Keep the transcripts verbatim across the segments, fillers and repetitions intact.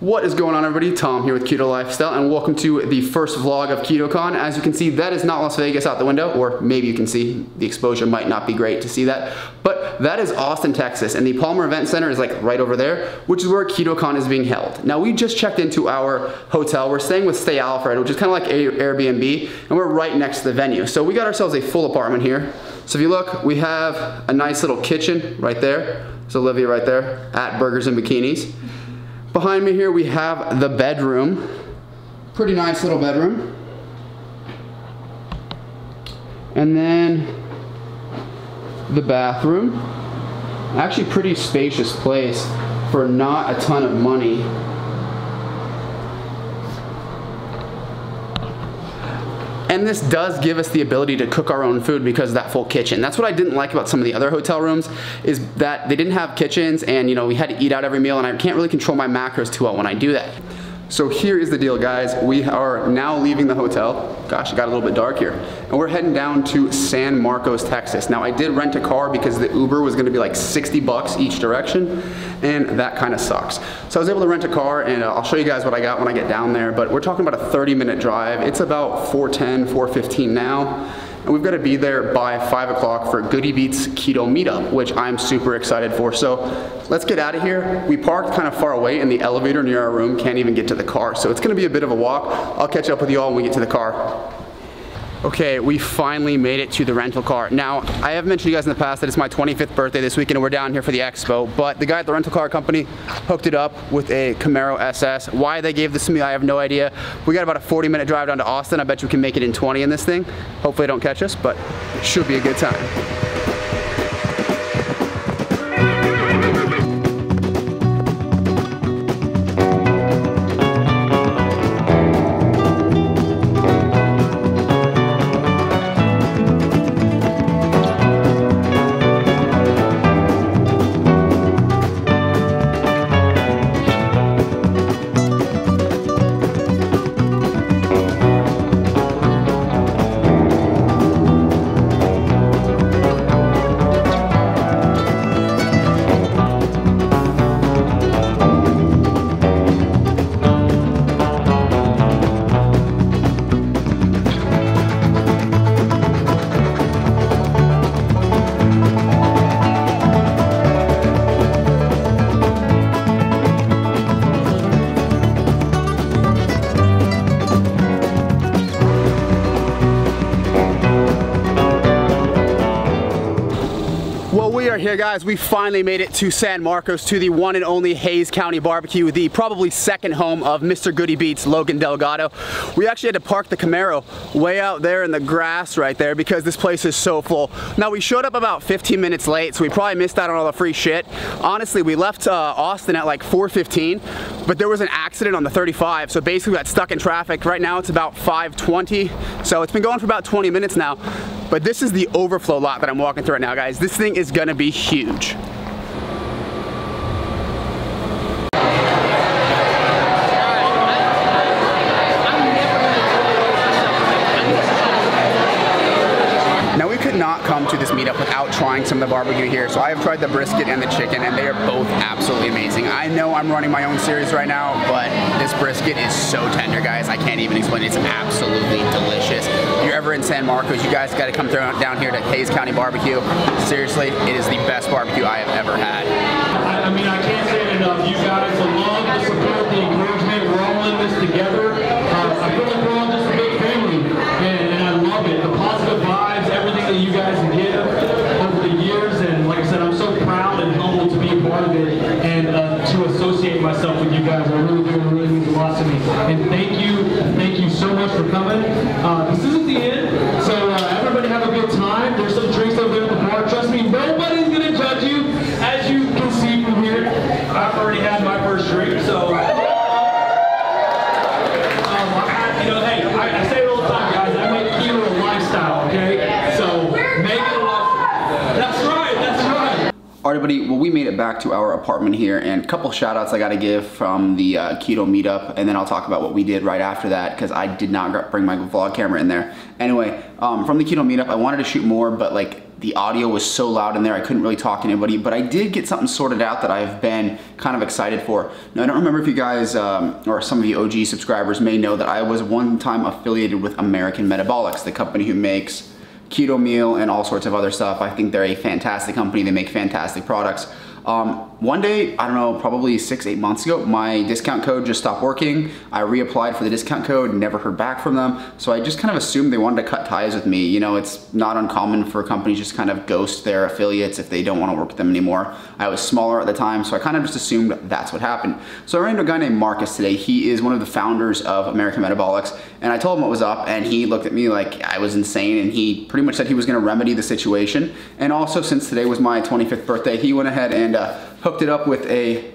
What is going on, everybody? Tom here with Keto Lifestyle, and welcome to the first vlog of KetoCon. As you can see, that is not Las Vegas out the window, or maybe you can see, the exposure might not be great to see that, but that is Austin, Texas, and the Palmer Event Center is like right over there, which is where KetoCon is being held. Now, we just checked into our hotel. We're staying with Stay Alfred, which is kind of like Airbnb, and we're right next to the venue. So we got ourselves a full apartment here. So if you look, we have a nice little kitchen right there. There's Olivia right there at Burgers and Bikinis. Behind me here we have the bedroom. Pretty nice little bedroom. And then the bathroom. Actually pretty spacious place for not a ton of money. And this does give us the ability to cook our own food because of that full kitchen. That's what I didn't like about some of the other hotel rooms, is that they didn't have kitchens, and you know, we had to eat out every meal, and I can't really control my macros too well when I do that. So here is the deal, guys. We are now leaving the hotel. Gosh, it got a little bit dark here. And we're heading down to San Marcos, Texas. Now, I did rent a car because the Uber was gonna be like sixty bucks each direction, and that kind of sucks. So I was able to rent a car, and uh, I'll show you guys what I got when I get down there, but we're talking about a thirty minute drive. It's about four ten, four fifteen now. And we've got to be there by five o'clock for Goody Beats Keto Meetup, which I'm super excited for. So let's get out of here. We parked kind of far away in the elevator near our room, can't even get to the car. So it's going to be a bit of a walk. I'll catch up with you all when we get to the car. Okay, we finally made it to the rental car. Now, I have mentioned to you guys in the past that it's my twenty-fifth birthday this weekend, and we're down here for the expo, but the guy at the rental car company hooked it up with a Camaro S S. Why they gave this to me, I have no idea. We got about a forty minute drive down to Austin. I bet you we can make it in twenty in this thing. Hopefully they don't catch us, but it should be a good time. Here, guys, we finally made it to San Marcos, to the one and only Hayes County Barbecue, the probably second home of Mister Goody Beats, Logan Delgado. We actually had to park the Camaro way out there in the grass right there because this place is so full. Now, we showed up about fifteen minutes late, so we probably missed out on all the free shit. Honestly, we left uh, Austin at like four fifteen, but there was an accident on the thirty-five, so basically we got stuck in traffic. Right now, it's about five twenty, so it's been going for about twenty minutes now. But this is the overflow lot that I'm walking through right now, guys. This thing is gonna be huge. Not come to this meetup without trying some of the barbecue here. So I have tried the brisket and the chicken, and they are both absolutely amazing. I know I'm running my own series right now, but this brisket is so tender, guys. I can't even explain it. It's absolutely delicious. If you're ever in San Marcos, you guys got to come down here to Hayes County Barbecue. Seriously, it is the best barbecue I have ever had. I mean, I can't say it enough. You guys, the love, the support, the encouragement, we're all in this together. Uh, I feel like we're all just a big family, and, and I love it. The positive vibes, everything that you guys give over the years, and like I said, I'm so proud and humbled to be a part of it, and uh, to associate myself with you guys. I really do, really means a lot to me. And thank you, thank you so much for coming. Uh, this isn't the end, so uh, everybody have a good time. There's some drinks over there at the bar. Trust me, nobody's gonna judge you. As you can see from here, I've already had my first drink, so. Uh, Alright everybody, well we made it back to our apartment here, and a couple shout outs I gotta give from the uh, keto meetup, and then I'll talk about what we did right after that because I did not bring my vlog camera in there. Anyway, um, from the keto meetup I wanted to shoot more, but like the audio was so loud in there I couldn't really talk to anybody, but I did get something sorted out that I've been kind of excited for. Now I don't remember if you guys um, or some of you O G subscribers may know that I was one time affiliated with American Metabolics, the company who makes keto meal and all sorts of other stuff. I think they're a fantastic company. They make fantastic products. Um, one day, I don't know, probably six, eight months ago, my discount code just stopped working. I reapplied for the discount code, never heard back from them. So I just kind of assumed they wanted to cut ties with me. You know, it's not uncommon for companies just kind of ghost their affiliates if they don't want to work with them anymore. I was smaller at the time, so I kind of just assumed that's what happened. So I ran into a guy named Marcus today. He is one of the founders of American Metabolics, and I told him what was up, and he looked at me like I was insane, and he pretty much said he was going to remedy the situation. And also, since today was my twenty-fifth birthday, he went ahead and Uh, hooked it up with a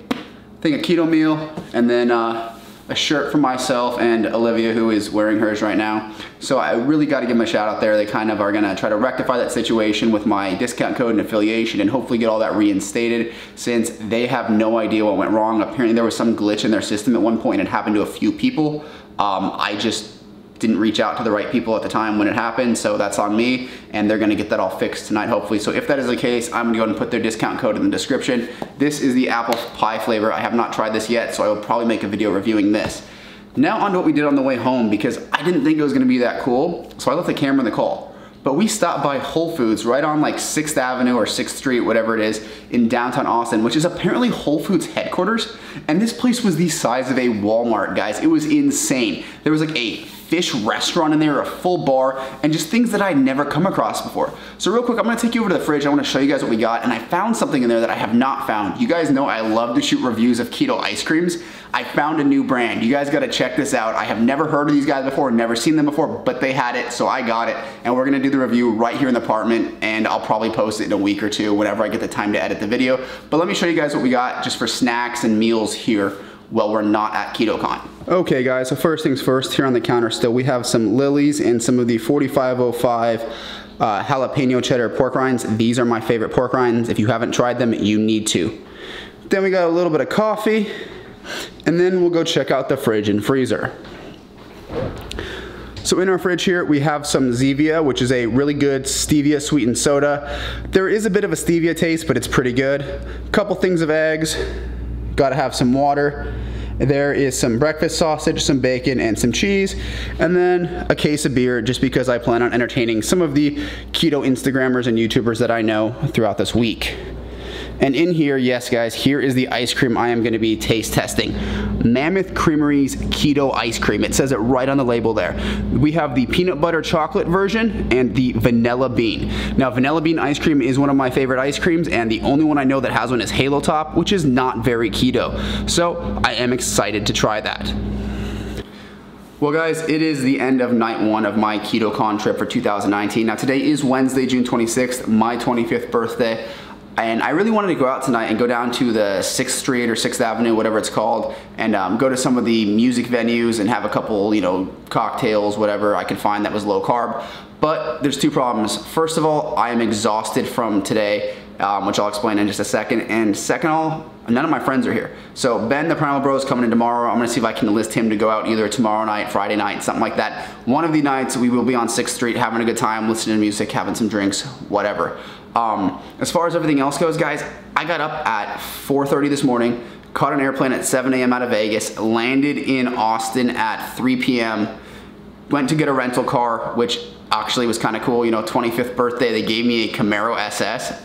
thing of keto meal, and then uh, a shirt for myself and Olivia, who is wearing hers right now. So I really got to give them a shout out there. They kind of are going to try to rectify that situation with my discount code and affiliation, and hopefully get all that reinstated, since they have no idea what went wrong. Apparently there was some glitch in their system at one point, and it happened to a few people. Um, I just didn't reach out to the right people at the time when it happened, so that's on me, and they're gonna get that all fixed tonight, hopefully. So if that is the case, I'm gonna go ahead and put their discount code in the description. This is the apple pie flavor. I have not tried this yet, so I will probably make a video reviewing this. Now on to what we did on the way home, because I didn't think it was gonna be that cool, so I left the camera in the car. But we stopped by Whole Foods right on like sixth avenue or sixth street, whatever it is, in downtown Austin, which is apparently Whole Foods headquarters. And this place was the size of a Walmart, guys. It was insane. There was like a fish restaurant in there, a full bar, and just things that I'd never come across before. So real quick, I'm gonna take you over to the fridge. I wanna show you guys what we got, and I found something in there that I have not found. You guys know I love to shoot reviews of keto ice creams. I found a new brand. You guys gotta check this out. I have never heard of these guys before, never seen them before, but they had it, so I got it, and we're gonna do the review right here in the apartment, and I'll probably post it in a week or two whenever I get the time to edit the video. But let me show you guys what we got just for snacks and meals here while we're not at KetoCon. Okay guys, so first things first, here on the counter still, we have some Lilies and some of the forty-five oh five uh, jalapeno cheddar pork rinds. These are my favorite pork rinds. If you haven't tried them, you need to. Then we got a little bit of coffee, and then we'll go check out the fridge and freezer. So in our fridge here, we have some Zevia, which is a really good stevia sweetened soda. There is a bit of a stevia taste, but it's pretty good. A couple things of eggs, gotta have some water. There is some breakfast sausage, some bacon, and some cheese, and then a case of beer, just because I plan on entertaining some of the keto Instagrammers and YouTubers that I know throughout this week. And in here, yes guys, here is the ice cream I am gonna be taste testing. Mammoth Creamery's Keto Ice Cream. It says it right on the label there. We have the peanut butter chocolate version and the vanilla bean. Now, vanilla bean ice cream is one of my favorite ice creams, and the only one I know that has one is Halo Top, which is not very keto. So I am excited to try that. Well guys, it is the end of night one of my KetoCon trip for two thousand nineteen. Now today is Wednesday, June twenty-sixth, my twenty-fifth birthday. And I really wanted to go out tonight and go down to the sixth street or sixth avenue, whatever it's called, and um, go to some of the music venues and have a couple, you know, cocktails, whatever I could find that was low carb. But there's two problems. First of all, I am exhausted from today, um, which I'll explain in just a second. And second of all, none of my friends are here. So Ben, the Primal Bro, is coming in tomorrow. I'm gonna see if I can enlist him to go out either tomorrow night, Friday night, something like that. One of the nights we will be on sixth street having a good time, listening to music, having some drinks, whatever. Um, as far as everything else goes, guys, I got up at four thirty this morning, caught an airplane at seven A M out of Vegas, landed in Austin at three P M, went to get a rental car, which actually was kind of cool. You know, twenty-fifth birthday, they gave me a Camaro S S.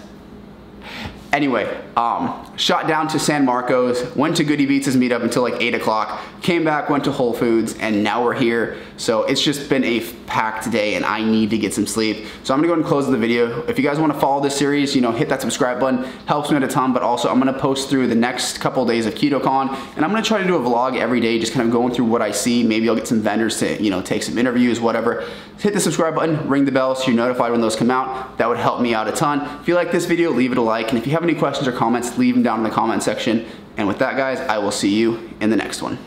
Anyway, um, shot down to San Marcos, went to Goody Beats' meetup until like eight o'clock, came back, went to Whole Foods, and now we're here. So it's just been a packed day, and I need to get some sleep. So I'm gonna go ahead and close the video. If you guys wanna follow this series, you know, hit that subscribe button, helps me out a ton, but also I'm gonna post through the next couple days of KetoCon, and I'm gonna try to do a vlog every day, just kind of going through what I see. Maybe I'll get some vendors to, you know, take some interviews, whatever. Hit the subscribe button, ring the bell so you're notified when those come out. That would help me out a ton. If you like this video, leave it a like, and if you have any questions or comments, leave them down in the comment section. And with that, guys, I will see you in the next one.